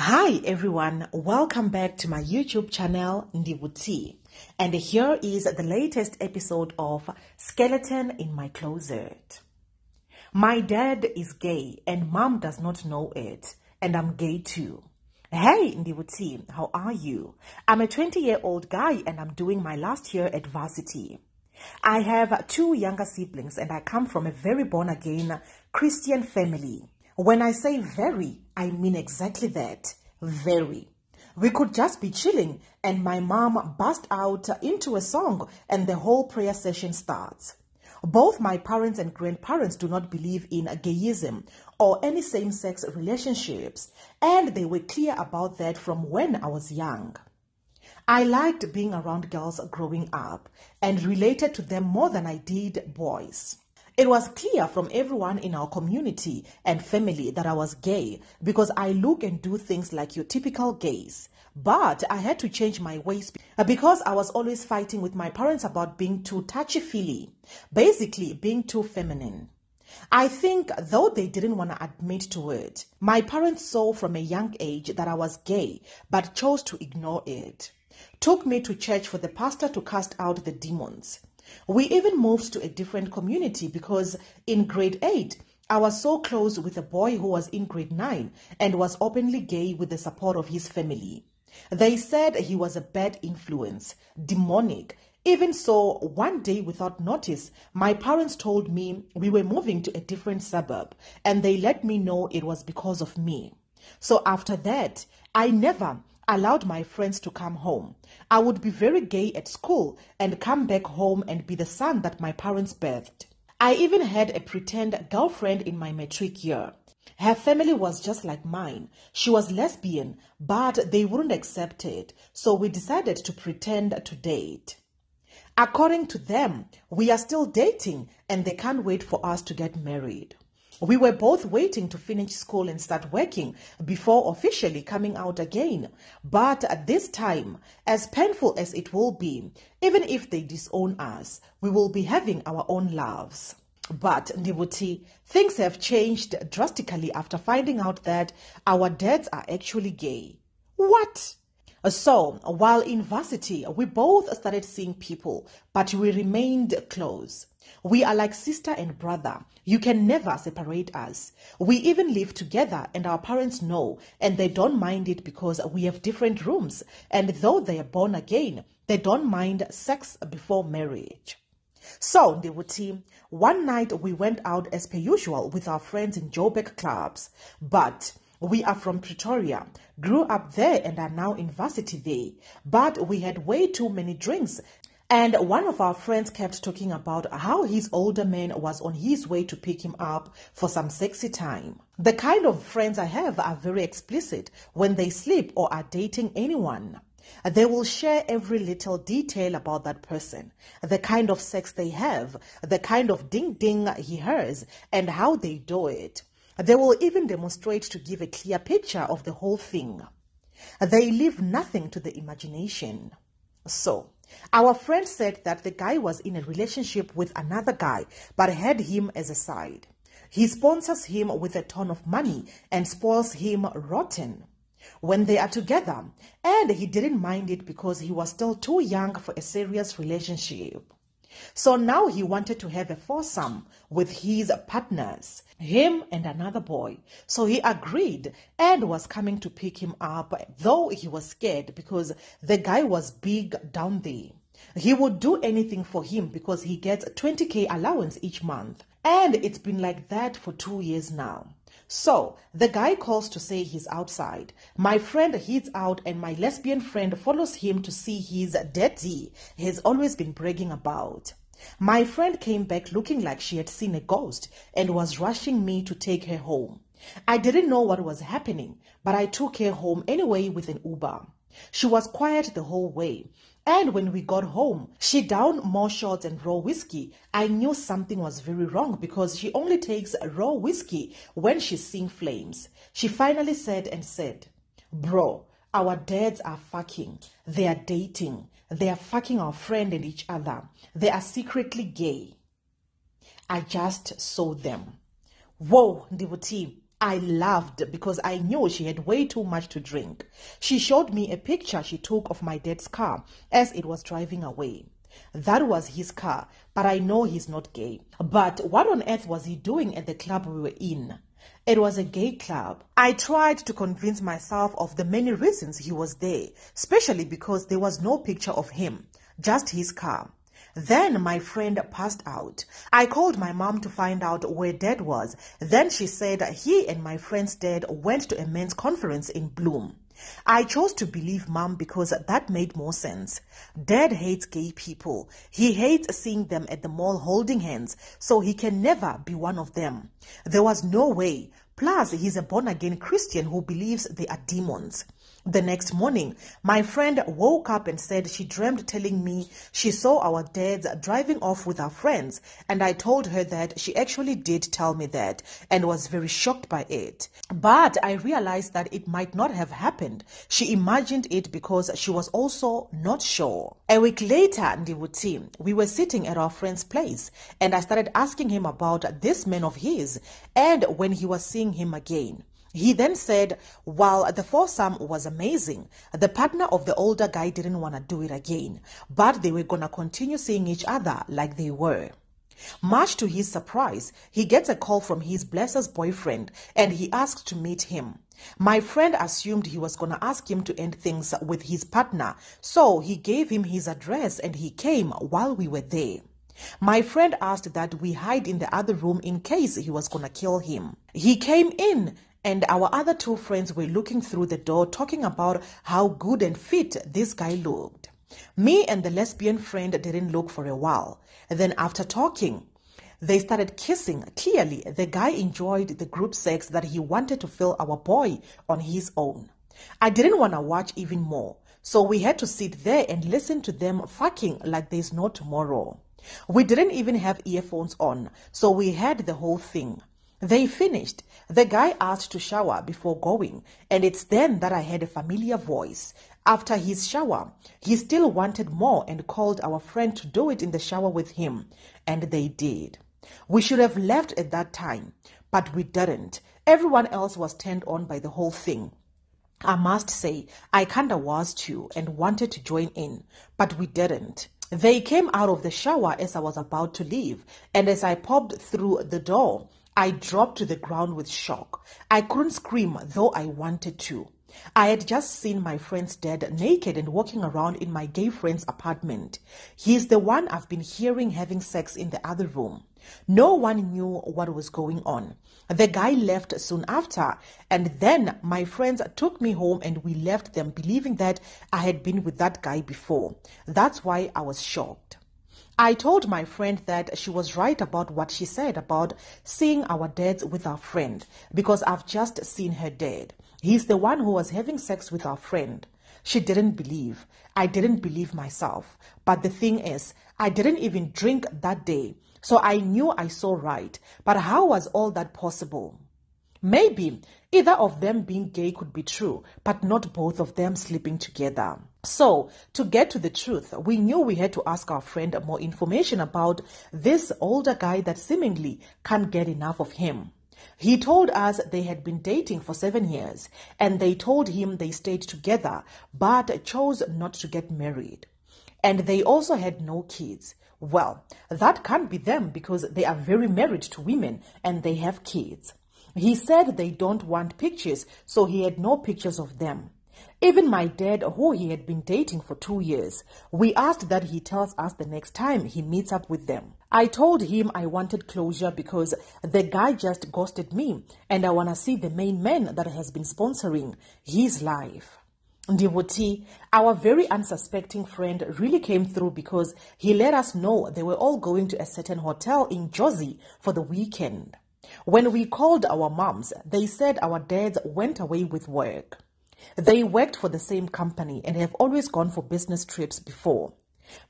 Hi everyone, welcome back to my YouTube channel Ndivhu T, and here is the latest episode of Skeleton in My Closet. My dad is gay and mom does not know it, and I'm gay too. Hey Ndivhu T, how are you? I'm a 20-year-old guy and I'm doing my last year at varsity. I have two younger siblings and I come from a very born-again Christian family. When I say very, I mean exactly that, very. We could just be chilling and my mom burst out into a song and the whole prayer session starts. Both my parents and grandparents do not believe in gayism or any same-sex relationships, and they were clear about that from when I was young. I liked being around girls growing up and related to them more than I did boys. It was clear from everyone in our community and family that I was gay because I look and do things like your typical gays. But I had to change my ways because I was always fighting with my parents about being too touchy-feely, basically being too feminine. I think though they didn't want to admit to it, my parents saw from a young age that I was gay but chose to ignore it. Took me to church for the pastor to cast out the demons. We even moved to a different community because in grade 8, I was so close with a boy who was in grade 9 and was openly gay with the support of his family. They said he was a bad influence, demonic. Even so, one day without notice, my parents told me we were moving to a different suburb and they let me know it was because of me. So after that, I never allowed my friends to come home. I would be very gay at school and come back home and be the son that my parents birthed. I even had a pretend girlfriend in my matric year. Her family was just like mine. She was lesbian, but they wouldn't accept it, so we decided to pretend to date. According to them, we are still dating and they can't wait for us to get married. We were both waiting to finish school and start working before officially coming out again. But at this time, as painful as it will be, even if they disown us, we will be having our own lives. But Ndivhu T, things have changed drastically after finding out that our dads are actually gay. What? So, while in varsity, we both started seeing people, but we remained close. We are like sister and brother. You can never separate us. We even live together and our parents know, and they don't mind it because we have different rooms, and though they are born again, they don't mind sex before marriage. So, Ndivhu T, one night we went out as per usual with our friends in Jobek clubs, but we are from Pretoria, grew up there and are now in varsity there, but we had way too many drinks and one of our friends kept talking about how his older man was on his way to pick him up for some sexy time. The kind of friends I have are very explicit when they sleep or are dating anyone. They will share every little detail about that person, the kind of sex they have, the kind of ding-ding he hears and how they do it. They will even demonstrate to give a clear picture of the whole thing. They leave nothing to the imagination. So, our friend said that the guy was in a relationship with another guy but had him as a side. He sponsors him with a ton of money and spoils him rotten when they are together, and he didn't mind it because he was still too young for a serious relationship. So now he wanted to have a foursome with his partners, him and another boy. So he agreed and was coming to pick him up, though he was scared because the guy was big down there. He would do anything for him because he gets 20K allowance each month. And it's been like that for 2 years now. So, the guy calls to say he's outside. My friend heads out and my lesbian friend follows him to see his daddy he's always been bragging about. My friend came back looking like she had seen a ghost and was rushing me to take her home. I didn't know what was happening, but I took her home anyway with an Uber. She was quiet the whole way. And when we got home, she downed more shots and raw whiskey. I knew something was very wrong because she only takes raw whiskey when she's seeing flames. She finally said, "Bro, our dads are fucking. They are dating. They are fucking our friend and each other. They are secretly gay. I just saw them." Whoa, Ndivhu T, I laughed because I knew she had way too much to drink. She showed me a picture she took of my dad's car as it was driving away. That was his car, but I know he's not gay. But what on earth was he doing at the club we were in? It was a gay club. I tried to convince myself of the many reasons he was there, especially because there was no picture of him, just his car. Then my friend passed out. I called my mom to find out where dad was. Then she said he and my friend's dad went to a men's conference in Bloem. I chose to believe mom because that made more sense. Dad hates gay people. He hates seeing them at the mall holding hands, so he can never be one of them. There was no way. Plus, he's a born-again Christian who believes they are demons. The next morning, my friend woke up and said she dreamt telling me she saw our dads driving off with our friends, and I told her that she actually did tell me that and was very shocked by it. But I realized that it might not have happened. She imagined it because she was also not sure. A week later, Ndivhu T, we were sitting at our friend's place, and I started asking him about this man of his and when he was seeing him again. He then said, while the foursome was amazing, the partner of the older guy didn't want to do it again, but they were going to continue seeing each other like they were. Much to his surprise, he gets a call from his blesser's boyfriend and he asks to meet him. My friend assumed he was going to ask him to end things with his partner, so he gave him his address and he came while we were there. My friend asked that we hide in the other room in case he was going to kill him. He came in. And our other two friends were looking through the door talking about how good and fit this guy looked. Me and the lesbian friend didn't look for a while. Then after talking, they started kissing. Clearly, the guy enjoyed the group sex that he wanted to fill our boy on his own. I didn't want to watch even more, so we had to sit there and listen to them fucking like there's no tomorrow. We didn't even have earphones on, so we heard the whole thing. They finished. The guy asked to shower before going, and it's then that I heard a familiar voice. After his shower, he still wanted more and called our friend to do it in the shower with him, and they did. We should have left at that time, but we didn't. Everyone else was turned on by the whole thing. I must say, I kinda was too and wanted to join in, but we didn't. They came out of the shower as I was about to leave, and as I popped through the door, I dropped to the ground with shock. I couldn't scream, though I wanted to. I had just seen my friend's dad naked and walking around in my gay friend's apartment. He's the one I've been hearing having sex in the other room. No one knew what was going on. The guy left soon after, and then my friends took me home and we left them believing that I had been with that guy before. That's why I was shocked. I told my friend that she was right about what she said about seeing our dads with our friend because I've just seen her dad. He's the one who was having sex with our friend. She didn't believe. I didn't believe myself. But the thing is, I didn't even drink that day, so I knew I saw right. But how was all that possible? Maybe either of them being gay could be true, but not both of them sleeping together. So, to get to the truth, we knew we had to ask our friend more information about this older guy that seemingly can't get enough of him. He told us they had been dating for 7 years, and they told him they stayed together, but chose not to get married. And they also had no kids. Well, that can't be them because they are very married to women and they have kids. He said they don't want pictures, so he had no pictures of them. Even my dad, who he had been dating for 2 years, we asked that he tells us the next time he meets up with them. I told him I wanted closure because the guy just ghosted me and I want to see the main man that has been sponsoring his life. Ndivhu T, our very unsuspecting friend, really came through because he let us know they were all going to a certain hotel in Jersey for the weekend. When we called our moms, they said our dads went away with work. They worked for the same company and have always gone for business trips before.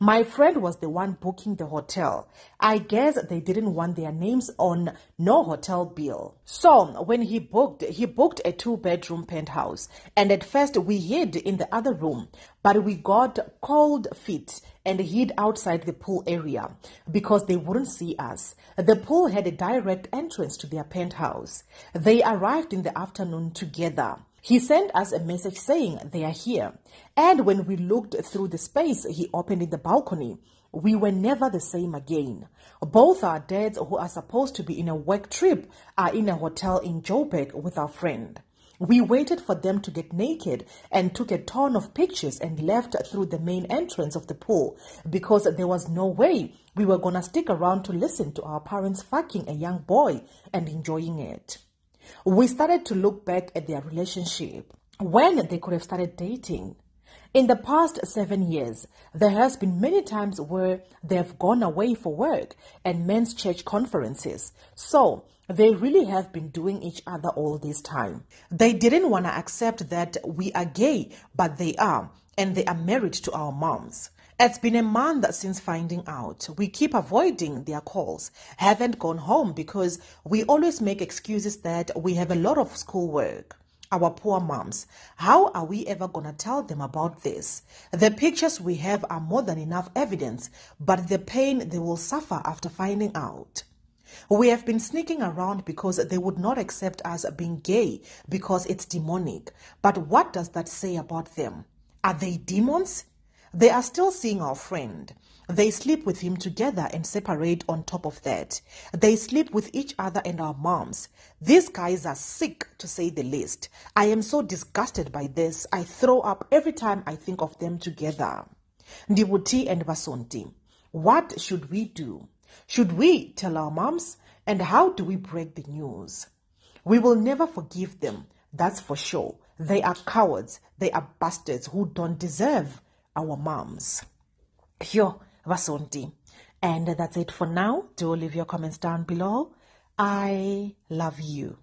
My friend was the one booking the hotel. I guess they didn't want their names on no hotel bill. So when he booked a 2-bedroom penthouse, and at first we hid in the other room, but we got cold feet and hid outside the pool area because they wouldn't see us. The pool had a direct entrance to their penthouse. They arrived in the afternoon together. He sent us a message saying they are here. And when we looked through the space he opened in the balcony, we were never the same again. Both our dads, who are supposed to be in a work trip, are in a hotel in Jobek with our friend. We waited for them to get naked and took a ton of pictures and left through the main entrance of the pool because there was no way we were gonna stick around to listen to our parents fucking a young boy and enjoying it. We started to look back at their relationship when they could have started dating. In the past 7 years, there has been many times where they've gone away for work and men's church conferences. So they really have been doing each other all this time. They didn't want to accept that we are gay, but they are, and they are married to our moms. It's been a month since finding out. We keep avoiding their calls, haven't gone home because we always make excuses that we have a lot of schoolwork. Our poor moms, how are we ever gonna tell them about this? The pictures we have are more than enough evidence, but the pain they will suffer after finding out. We have been sneaking around because they would not accept us being gay because it's demonic. But what does that say about them? Are they demons? They are still seeing our friend. They sleep with him together and separate on top of that. They sleep with each other and our moms. These guys are sick, to say the least. I am so disgusted by this. I throw up every time I think of them together. Ndivhu T and Vasonti, what should we do? Should we tell our moms? And how do we break the news? We will never forgive them, that's for sure. They are cowards. They are bastards who don't deserve our moms. Yo, Vasonti. And that's it for now. Do leave your comments down below. I love you.